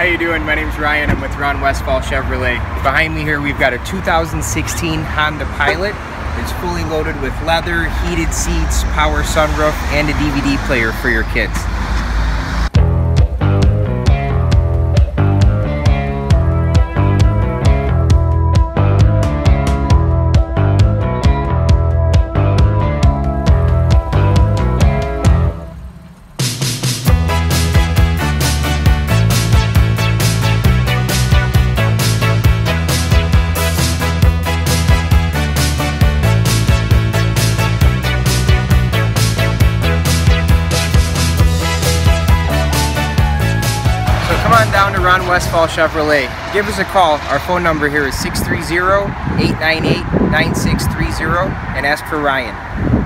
How you doing? My name's Ryan. I'm with Ron Westphal Chevrolet. Behind me here we've got a 2016 Honda Pilot. It's fully loaded with leather, heated seats, power sunroof, and a DVD player for your kids. Come on down to Ron Westphal Chevrolet. Give us a call. Our phone number here is 630-898-9630 and ask for Ryan.